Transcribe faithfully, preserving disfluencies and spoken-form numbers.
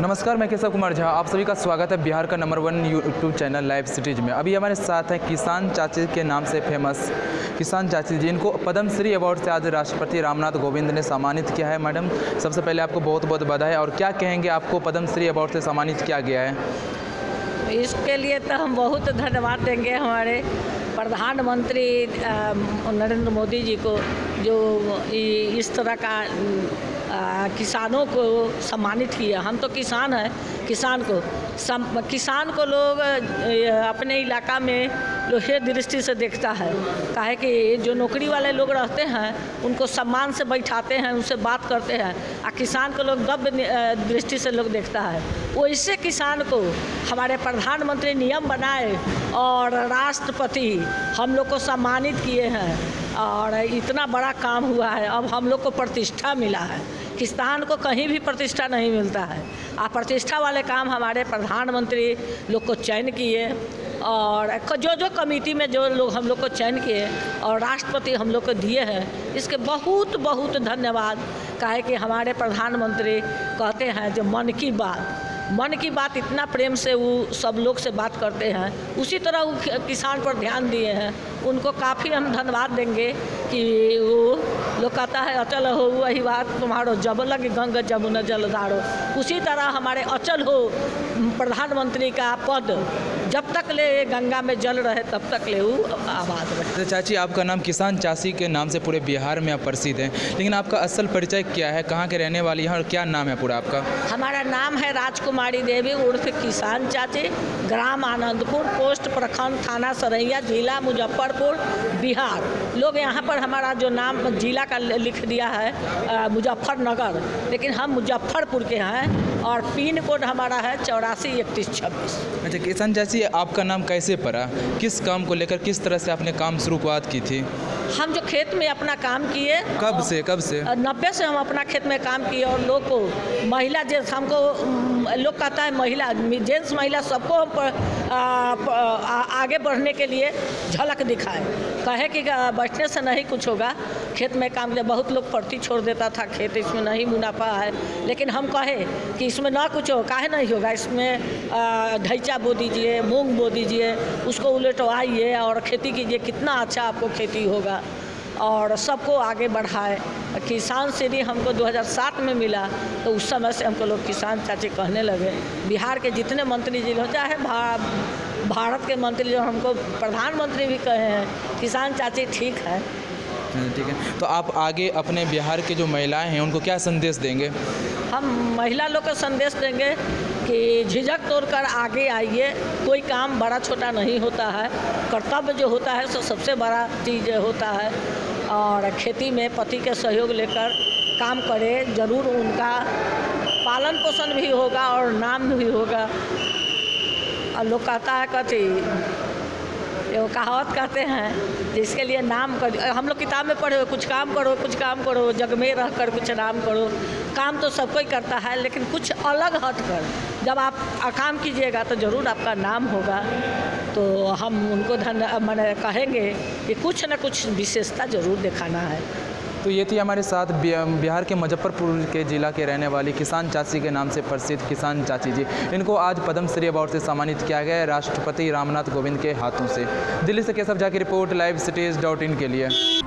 नमस्कार, मैं किशन कुमार झा, आप सभी का स्वागत है बिहार का number one YouTube channel live cities में। अभी हमारे साथ हैं किसान चाची के नाम से फेमस किसान चाची, जिनको पद्मश्री अवार्ड से आज राष्ट्रपति रामनाथ कोविंद ने सम्मानित किया है। मैडम, सबसे पहले आपको बहुत बहुत बधाई, और क्या कहेंगे, आपको पद्मश्री अवार्ड से सम्मानित किया गया है, इसके लिए तो हम बहुत धन्यवाद देंगे हमारे प्रधानमंत्री नरेंद्र मोदी जी को, जो इस तरह का आ, किसानों को सम्मानित किया। हम तो किसान हैं, किसान को सम, किसान को लोग अपने इलाका में लोहे दृष्टि से देखता है, काहे कि जो नौकरी वाले लोग रहते हैं उनको सम्मान से बैठाते हैं, उनसे बात करते हैं, और किसान को लोग दब दृष्टि से लोग देखता है। वैसे किसान को हमारे प्रधानमंत्री नियम बनाए और राष्ट्रपति हम लोग को सम्मानित किए हैं, और इतना बड़ा काम हुआ है। अब हम लोग को प्रतिष्ठा मिला है, किसान को कहीं भी प्रतिष्ठा नहीं मिलता है, और प्रतिष्ठा वाले काम हमारे प्रधानमंत्री लोग को चयन किए, और जो जो कमेटी में जो लोग हम लोग को चयन किए और राष्ट्रपति हम लोग को दिए हैं, इसके बहुत बहुत धन्यवाद। काहे कि हमारे प्रधानमंत्री कहते हैं जो मन की बात मन की बात इतना प्रेम से वो सब लोग से बात करते हैं, उसी तरह वो किसान पर ध्यान दिए हैं। उनको काफ़ी हम धन्यवाद देंगे कि वो लोग कहता है अचल हो वही बात तुम्हारो जब लग गंगा जमुना जलधारो, उसी तरह हमारे अचल हो प्रधानमंत्री का पद जब तक ले गंगा में जल रहे तब तक ले वो आबाद रहे। चाची, आपका नाम किसान चाची के नाम से पूरे बिहार में आप प्रसिद्ध हैं, लेकिन आपका असल परिचय क्या है, कहाँ के रहने वाली हैं और क्या नाम है पूरा आपका? हमारा नाम है राजकुमारी देवी उर्फ किसान चाची, ग्राम आनंदपुर, पोस्ट प्रखंड, थाना सरैया, जिला मुजफ्फरपुर, बिहार। लोग यहाँ पर हमारा जो नाम जिला का लिख दिया है मुजफ्फरनगर, लेकिन हम मुजफ्फरपुर के हैं, और पिन कोड हमारा है चौरासी इकतीस छब्बीस। अच्छा किसान चाची, आपका नाम कैसे पड़ा, किस काम को लेकर, किस तरह से आपने काम शुरुआत की थी? हम जो खेत में अपना काम किए, कब से कब से नब्बे से हम अपना खेत में काम किए, और लोग को महिला जेंट्स, हमको लोग कहता है महिला जेंट्स महिला सबको हम आगे बढ़ने के लिए झलक दिखाए, कहे कि बैठने से नहीं कुछ होगा। खेत में काम किया, बहुत लोग फर्ती छोड़ देता था, खेत इसमें नहीं मुनाफा है, लेकिन हम कहे कि इसमें ना कुछ हो, काहे नहीं होगा, इसमें ढैचा बो दीजिए, मूंग बो दीजिए, उसको उलटवाइए और खेती कीजिए, कितना अच्छा आपको खेती होगा, और सबको आगे बढ़ाए। किसान श्री हमको दो हज़ार सात में मिला, तो उस समय से हमको लोग किसान चाची कहने लगे। बिहार के जितने मंत्री जी लोग, चाहे भा, भारत के मंत्री जो हमको प्रधानमंत्री भी कहे हैं किसान चाची ठीक है। ठीक है, तो आप आगे अपने बिहार के जो महिलाएं हैं उनको क्या संदेश देंगे? हम महिला लोग को संदेश देंगे कि झिझक तोड़कर आगे आइए, कोई काम बड़ा छोटा नहीं होता है, कर्तव्य जो होता है सो सबसे बड़ा चीज़ होता है, और खेती में पति के सहयोग लेकर काम करें, जरूर उनका पालन पोषण भी होगा और नाम भी होगा। और लोग कहता है कथी ये कहावत कहते हैं, जिसके लिए नाम कर, हम लोग किताब में पढ़े हो, कुछ काम करो कुछ काम करो, जग में रह कर कुछ नाम करो। काम तो सब कोई करता है, लेकिन कुछ अलग हट कर जब आप काम कीजिएगा तो ज़रूर आपका नाम होगा। तो हम उनको धन मैंने कहेंगे कि कुछ ना कुछ विशेषता ज़रूर दिखाना है। तो ये थी हमारे साथ बिहार के मुजफ्फरपुर के ज़िला के रहने वाली किसान चाची के नाम से प्रसिद्ध किसान चाची जी। इनको आज पद्मश्री अवार्ड से सम्मानित किया गया है राष्ट्रपति रामनाथ कोविंद के हाथों से। दिल्ली से केशव झा की report live cities dot in के लिए।